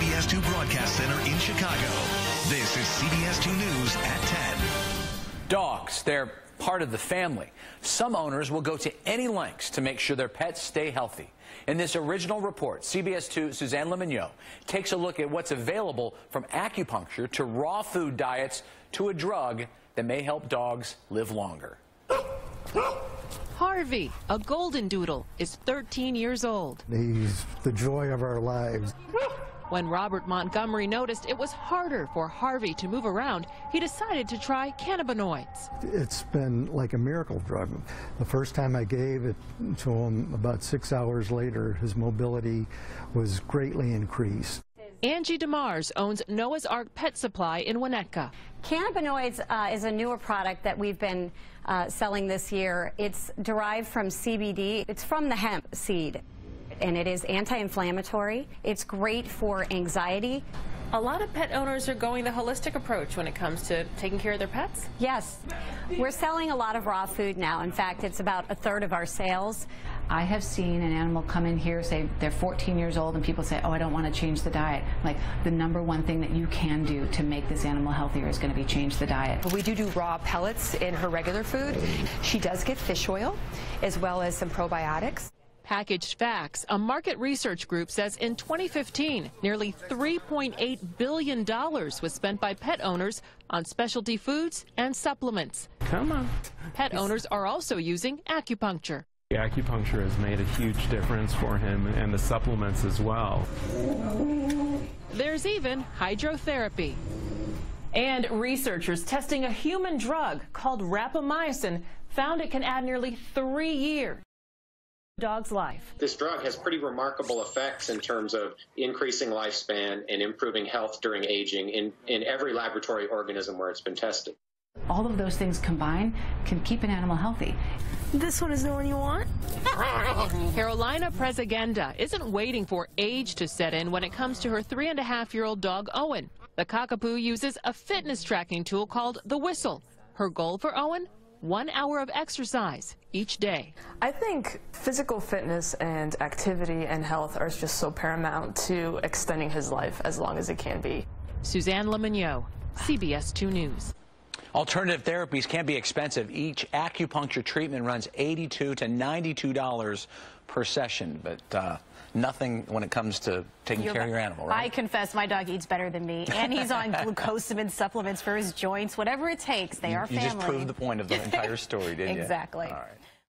CBS 2 Broadcast Center in Chicago. This is CBS 2 News at 10. Dogs, they're part of the family. Some owners will go to any lengths to make sure their pets stay healthy. In this original report, CBS 2 Suzanne LeMignot takes a look at what's available from acupuncture to raw food diets to a drug that may help dogs live longer. Harvey, a golden doodle, is 13 years old. He's the joy of our lives. When Robert Montgomery noticed it was harder for Harvey to move around, he decided to try cannabinoids. It's been like a miracle drug. The first time I gave it to him, about 6 hours later, his mobility was greatly increased. Angie DeMars owns Noah's Ark Pet Supply in Winnetka. Cannabinoids is a newer product that we've been selling this year. It's derived from CBD. It's from the hemp seed, and it is anti-inflammatory. It's great for anxiety. A lot of pet owners are going the holistic approach when it comes to taking care of their pets. Yes. We're selling a lot of raw food now. In fact, it's about a third of our sales. I have seen an animal come in here, say they're 14 years old, and people say, oh, I don't want to change the diet. Like, the number one thing that you can do to make this animal healthier is going to be change the diet. We do raw pellets in her regular food. She does get fish oil as well as some probiotics. Packaged Facts, a market research group, says in 2015, nearly $3.8 billion was spent by pet owners on specialty foods and supplements. Come on. Pet owners are also using acupuncture. Acupuncture has made a huge difference for him, and the supplements as well. There's even hydrotherapy. And researchers testing a human drug called rapamycin found it can add nearly 3 years. Dog's life. This drug has pretty remarkable effects in terms of increasing lifespan and improving health during aging in every laboratory organism where it's been tested. All of those things combined can keep an animal healthy. This one is the one you want? Carolina Prezegenda isn't waiting for age to set in when it comes to her 3-and-a-half-year-old dog, Owen. The cockapoo uses a fitness tracking tool called the whistle. Her goal for Owen? 1 hour of exercise each day. I think physical fitness and activity and health are just so paramount to extending his life as long as it can be. Suzanne LeMignot, CBS 2 News. Alternative therapies can be expensive. Each acupuncture treatment runs $82 to $92 per session, but nothing when it comes to taking care of your animal, right? I confess my dog eats better than me, and he's on glucosamine supplements for his joints. Whatever it takes, they are family. You just proved the point of the entire story, didn't you? Exactly. All right.